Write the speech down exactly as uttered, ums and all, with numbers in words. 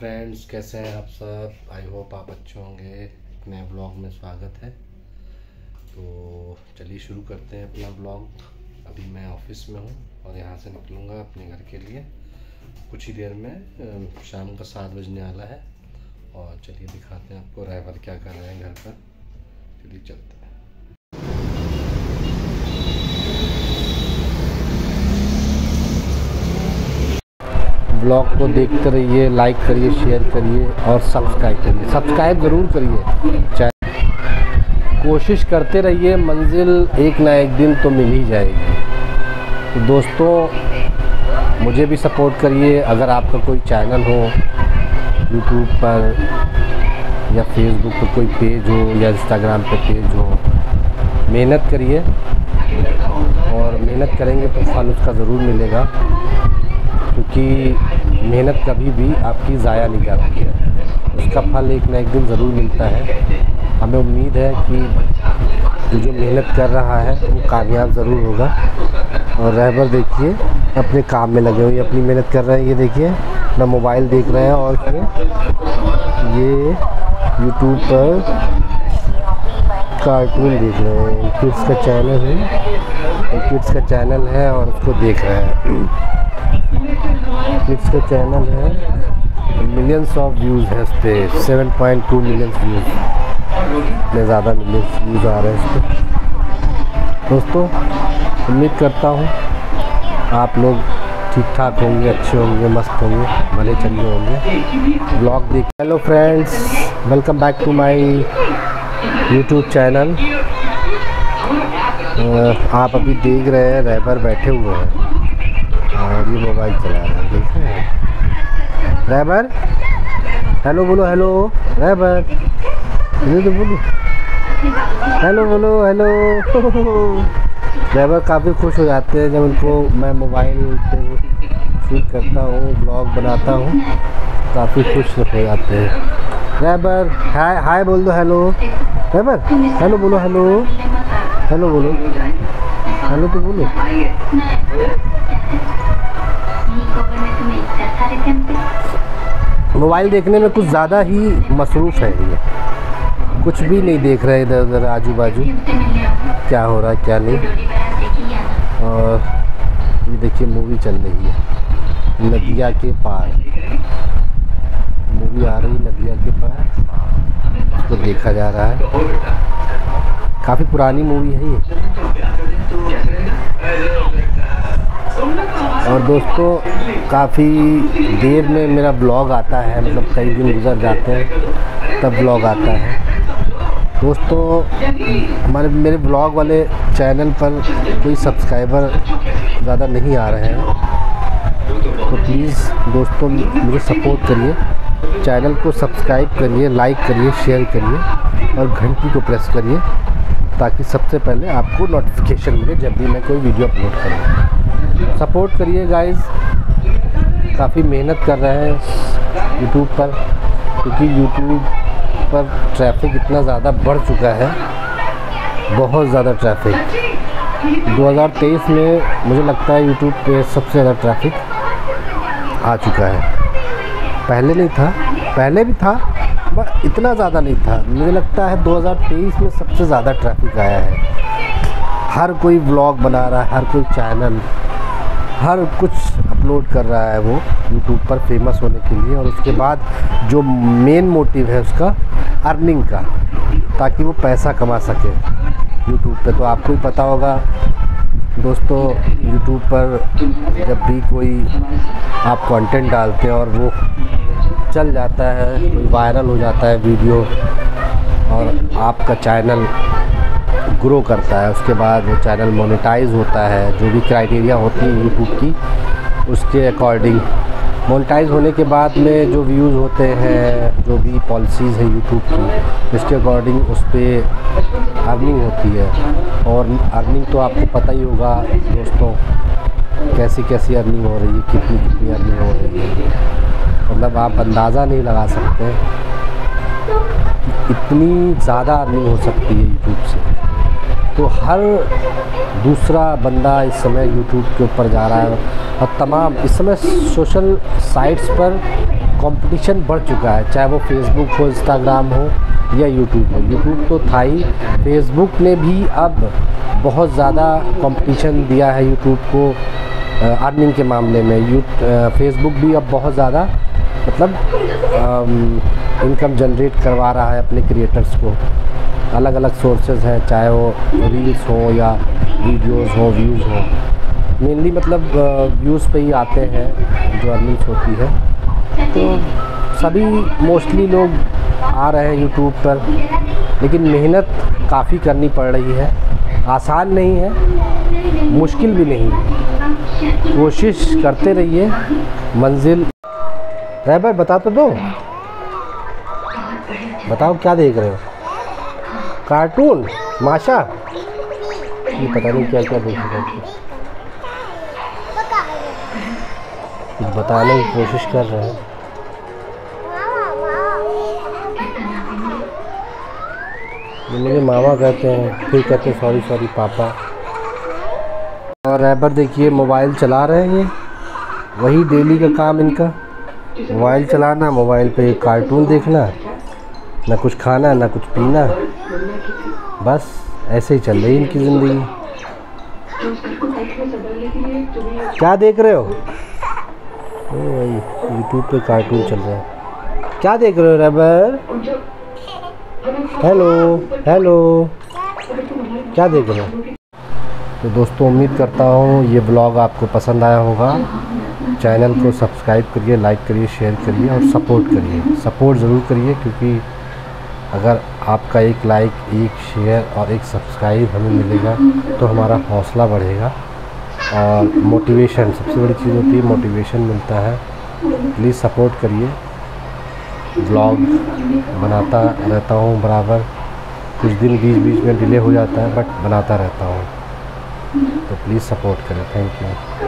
Friends, कैसे हैं आप सब। आई होप आप अच्छे होंगे। नए ब्लॉग में स्वागत है। तो चलिए शुरू करते हैं अपना ब्लॉग। अभी मैं ऑफिस में हूँ और यहाँ से निकलूँगा अपने घर के लिए कुछ ही देर में। शाम का सात बजने वाला है। और चलिए दिखाते हैं आपको राहबर क्या कर रहे हैं घर पर। चलिए चलते हैं। ब्लॉग को देखते रहिए, लाइक करिए, शेयर करिए और सब्सक्राइब करिए। सब्सक्राइब ज़रूर करिए। कोशिश करते रहिए, मंजिल एक ना एक दिन तो मिल ही जाएगी। तो दोस्तों मुझे भी सपोर्ट करिए। अगर आपका कोई चैनल हो यूट्यूब पर या फेसबुक पर कोई पेज हो या इंस्टाग्राम पर पेज हो, मेहनत करिए। और मेहनत करेंगे तो फल उसका ज़रूर मिलेगा, क्योंकि मेहनत कभी भी आपकी ज़ाया नहीं जाती है। उसका फल एक ना एक दिन ज़रूर मिलता है। हमें उम्मीद है कि जो मेहनत कर रहा है वो कामयाब ज़रूर होगा। और रहबर देखिए अपने काम में लगे हुए, अपनी मेहनत कर रहे हैं। ये देखिए ना मोबाइल देख रहे हैं और ये यूट्यूब पर कार्टून देख रहे हैं। किड्स का चैनल है, किड्स का चैनल है और उसको देख रहे हैं। किड्स का चैनल है, मिलियंस ऑफ व्यूज़ है इस पर। Seven point two million views, इतने ज़्यादा मिलियंस व्यूज़ आ रहे हैं इस पर। दोस्तों उम्मीद करता हूँ आप लोग ठीक ठाक होंगे, अच्छे होंगे, मस्त होंगे, भले चंगे होंगे। ब्लॉग देख। Hello friends, welcome back to my YouTube channel. आप अभी देख रहे हैं रहबर बैठे हुए हैं और ये मोबाइल चला रहा है, देख रहे हैं। रहबर हेलो बोलो, हेलो रहबर, ये तो बोलो हेलो बोलो हेलो। रहबर काफ़ी खुश हो जाते हैं जब उनको मैं मोबाइल पे शूट करता हूँ, ब्लॉग बनाता हूँ। काफ़ी खुश हो जाते हैं। रहबर हाय हाय बोल दो, हेलो रहबर हेलो बोलो, हेलो हेलो बोलो, हेलो तो बोलो। मोबाइल देखने में कुछ ज़्यादा ही मसरूफ़ है ये, कुछ भी नहीं देख रहे इधर उधर आजू बाजू क्या हो रहा है क्या नहीं। और ये देखिए मूवी चल रही है, नदिया के पार मूवी आ रही है। नदिया के पार उसको देखा जा रहा है। काफ़ी पुरानी मूवी है ये। और दोस्तों काफ़ी देर में मेरा ब्लॉग आता है, मतलब कई दिन गुजर जाते हैं तब ब्लॉग आता है। दोस्तों हमारे मेरे ब्लॉग वाले चैनल पर कोई सब्सक्राइबर ज़्यादा नहीं आ रहे हैं, तो प्लीज़ दोस्तों मुझे सपोर्ट करिए। चैनल को सब्सक्राइब करिए, लाइक करिए, शेयर करिए और घंटी को प्रेस करिए, ताकि सबसे पहले आपको नोटिफिकेशन मिले जब भी मैं कोई वीडियो अपलोड करूँ। सपोर्ट करिए गाइस, काफ़ी मेहनत कर रहे हैं यूट्यूब पर, क्योंकि यूट्यूब पर ट्रैफिक इतना ज़्यादा बढ़ चुका है, बहुत ज़्यादा ट्रैफिक। दो हज़ार तेईस में मुझे लगता है यूट्यूब पे सबसे ज़्यादा ट्रैफिक आ चुका है। पहले नहीं था, पहले भी था बट इतना ज़्यादा नहीं था। मुझे लगता है दो हज़ार तेईस में सबसे ज़्यादा ट्रैफिक आया है। हर कोई व्लॉग बना रहा है, हर कोई चैनल, हर कुछ अपलोड कर रहा है वो यूट्यूब पर फेमस होने के लिए। और उसके बाद जो मेन मोटिव है उसका अर्निंग का, ताकि वो पैसा कमा सके यूट्यूब पे। तो आपको ही पता होगा दोस्तों, यूट्यूब पर जब भी कोई आप कंटेंट डालते हैं और वो चल जाता है, कोई वायरल हो जाता है वीडियो और आपका चैनल ग्रो करता है, उसके बाद वो चैनल मोनेटाइज होता है। जो भी क्राइटेरिया होती है यूट्यूब की, उसके अकॉर्डिंग मोनेटाइज होने के बाद में जो व्यूज़ होते हैं, जो भी पॉलिसीज़ है यूट्यूब की, उसके अकॉर्डिंग उस पर अर्निंग होती है। और अर्निंग तो आपको पता ही होगा दोस्तों, कैसी कैसी अर्निंग हो रही है, कितनी कितनी अर्निंग हो रही है, मतलब आप अंदाज़ा नहीं लगा सकते इतनी ज़्यादा अर्निंग हो सकती है यूट्यूब से। तो हर दूसरा बंदा इस समय यूट्यूब के ऊपर जा रहा है। और तमाम इस समय सोशल साइट्स पर कंपटीशन बढ़ चुका है, चाहे वो फेसबुक हो, इंस्टाग्राम हो या यूट्यूब हो। यूट्यूब तो था ही, फेसबुक ने भी अब बहुत ज़्यादा कंपटीशन दिया है यूट्यूब को अर्निंग के मामले में। यू फेसबुक भी अब बहुत ज़्यादा मतलब इनकम जनरेट करवा रहा है अपने क्रिएटर्स को। अलग अलग सोर्सेज हैं, चाहे वो रील्स हो या वीडियोस हो, व्यूज़ हो, मेनली मतलब व्यूज़ पे ही आते हैं जो अर्निंग होती है। तो सभी मोस्टली लोग आ रहे हैं यूट्यूब पर, लेकिन मेहनत काफ़ी करनी पड़ रही है। आसान नहीं है, मुश्किल भी नहीं है, कोशिश करते रहिए, मंजिल। रहबर बता तो दो, बताओ क्या देख रहे हो? कार्टून माशा, ये पता नहीं क्या क्या देख रहे हो, कुछ बताने की कोशिश कर रहे हैं। मुझे मामा कहते हैं, फिर कहते हैं सॉरी सॉरी पापा। और रहबर देखिए मोबाइल चला रहे हैं, ये वही डेली का काम इनका, मोबाइल चलाना, मोबाइल पे कार्टून देखना, ना कुछ खाना ना कुछ पीना, बस ऐसे ही चल रही इनकी ज़िंदगी। क्या देख रहे हो? यूट्यूब पे कार्टून चल रहा है। क्या देख रहे हो रहबर? हेलो हेलो, क्या देख रहे हो? तो दोस्तों, उम्मीद करता हूँ ये ब्लॉग आपको पसंद आया होगा। चैनल को सब्सक्राइब करिए, लाइक करिए, शेयर करिए और सपोर्ट करिए। सपोर्ट ज़रूर करिए, क्योंकि अगर आपका एक लाइक, एक शेयर और एक सब्सक्राइब हमें मिलेगा तो हमारा हौसला बढ़ेगा और मोटिवेशन, सबसे बड़ी चीज़ होती है मोटिवेशन मिलता है। प्लीज़ सपोर्ट करिए। ब्लॉग बनाता रहता हूँ बराबर, कुछ दिन बीच बीच में डिले हो जाता है, बट बनाता रहता हूँ। तो प्लीज़ सपोर्ट करें। Thank you.